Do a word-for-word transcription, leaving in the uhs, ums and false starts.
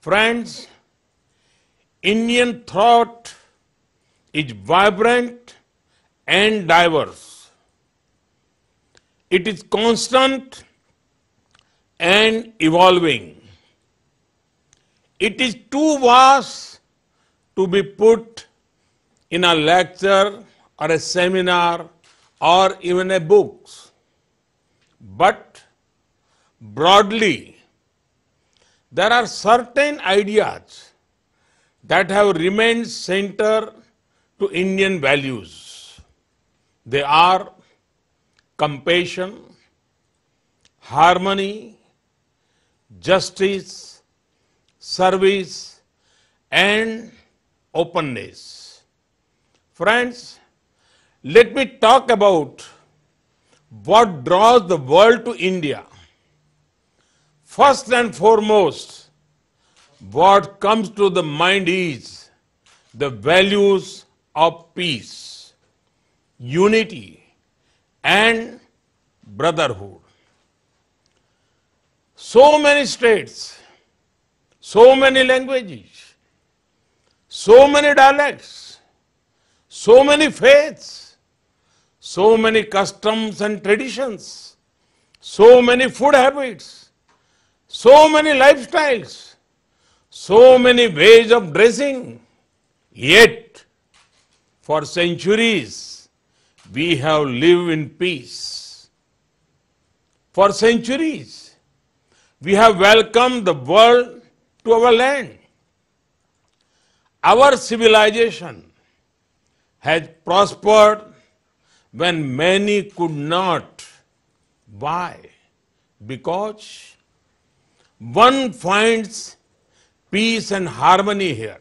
Friends, Indian thought is vibrant and diverse. It is constant and evolving. It is too vast to be put in a lecture or a seminar or even a book. But broadly, there are certain ideas that have remained central to Indian values. They are compassion, harmony, justice, service, and openness. Friends, let me talk about what draws the world to India. First and foremost, what comes to the mind is the values of peace, unity, and brotherhood. So many states, so many languages, so many dialects, so many faiths, so many customs and traditions, so many food habits, so many lifestyles, so many ways of dressing. Yet, for centuries, we have lived in peace. For centuries, we have welcomed the world to our land. Our civilization has prospered when many could not. Why? Because one finds peace and harmony here.